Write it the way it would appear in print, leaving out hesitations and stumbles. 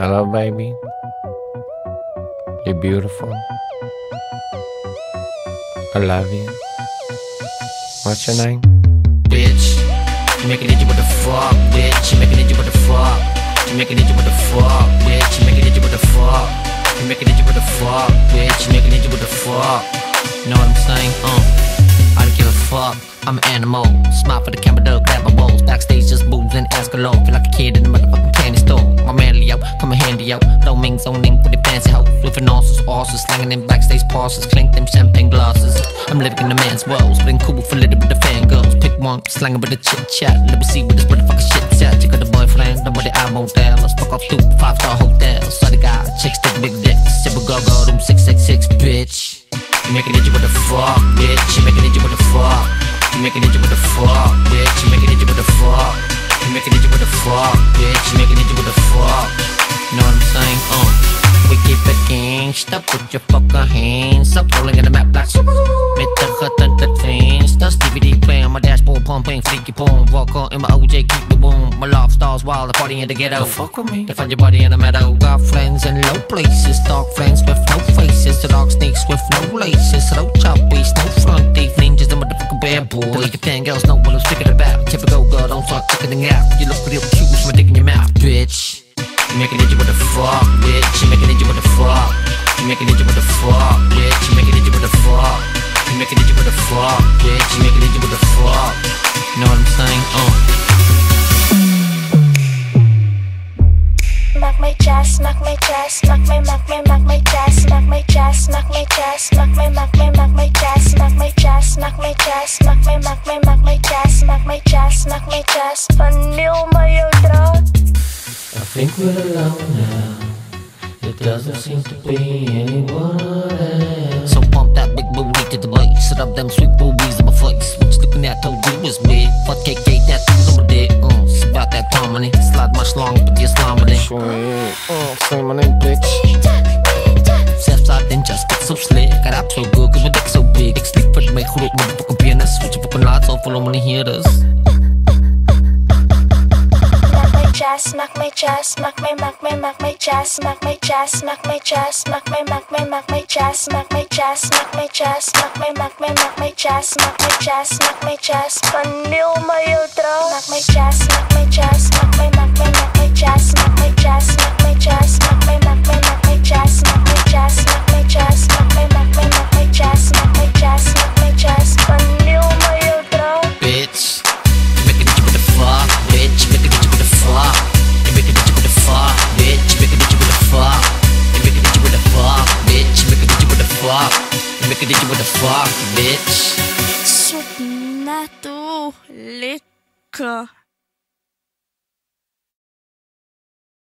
Hello, baby. You're beautiful. I love you. What's your name? Bitch, you making Ninja, what the fuck, bitch? You making Ninja, what the fuck? You making Ninja, what the fuck, bitch? You making Ninja, what the fuck? You making Ninja, what the fuck, bitch? You making Ninja, what the fuck? You know what I'm saying? I don't give a fuck. I'm an animal. Smile for the camera, dog, grab my balls. Backstage, just boobs and ass galore. Feel like a kid in the motherfucking candy store. My manly out, come a handy out. Don't mean zoning for the fancy hoes. Flipping horses, horses, slanging them backstage passes. Clink them champagne glasses. I'm living in a man's world. Splitting cool for little bit of fangirls. Pick one, slanging with a chit chat. Let me see what this motherfucking shit's at. You got the boyfriend, nobody I won't tell. Let's fuck off 2 5-star hotels. Sorry, guy, chicks take big dicks. Sip a go go, them 666, bitch. You making Ninja, what the fuck, bitch? You making Ninja, what the fuck? You making Ninja, what the fuck, bitch? You making Ninja, what the fuck? You making Ninja, what the fuck, bitch? You making Ninja, what the fuck? You know what I'm saying? We keep it gangsta. Put your fucking hands up, rolling in the map like Met the hut and the finsters. DVD playing on my dashboard, pumping freaky porn. Walk on in my OJ, keep the boom. My love stars wild, the party in the ghetto. Don't fuck with me. They find your body in the meadow. Got friends in low places, dark friends with no faces. The dark snakes with no laces, no choppies, no front teeth. Ninjas, the motherfucking bad boys. Like a thing else, no one was thinking about. Typical girl, don't start checking it out. You look real cute with my dick in your mouth, bitch. You making Ninja, what the fuck, bitch? You making Ninja, what the fuck? You making Ninja, what the fuck, bitch? You making Ninja, what the fuck? You making Ninja, what the fuck, bitch? You making Ninja, what the fuck? You know what I'm saying? Knock my chest, knock my chest, knock my, knock my, knock my chest, knock my chest, knock my chest, knock my, knock my, knock my chest, knock my chest, knock my chest, knock my, knock my, knock my chest, knock my chest, knock my chest, vanilla my old. I think we're alone now. It doesn't seem to be anyone else. So pump that big booty to the base. Set up them sweet boobies on my face. What you looking at? Told you was big. Fuck KK, that thing's over there. It's about that time, money. Slide much longer, but you're slime with it. Sure, yeah. Say my name, bitch. Ninja, Ninja. Self slide, then just get so slick. Got up so good, cause my dick's so big. Dick sleep for the make hook, motherfucking pianist. Switch your fucking lights off, follow money, hear this. Knock my chest, knock my, knock my, knock my chest, knock my chest, knock my chest, knock my, knock my, knock my chest, knock my chest, knock my chest, knock my, knock my, knock my chest, knock my chest, knock my chest, vanilla my outro. Knock my chest, knock my chest, knock my, knock my, knock my chest, knock my chest, knock my chest, knock my, knock my, knock my chest, knock my chest, knock my chest, knock my, knock my, knock my chest, knock my chest, knock my chest, vanilla my outro. Bitch, make it with the fuck, bitch, make it with the fuck. Make a Ninja, what the fuck, bitch? Shut up, little.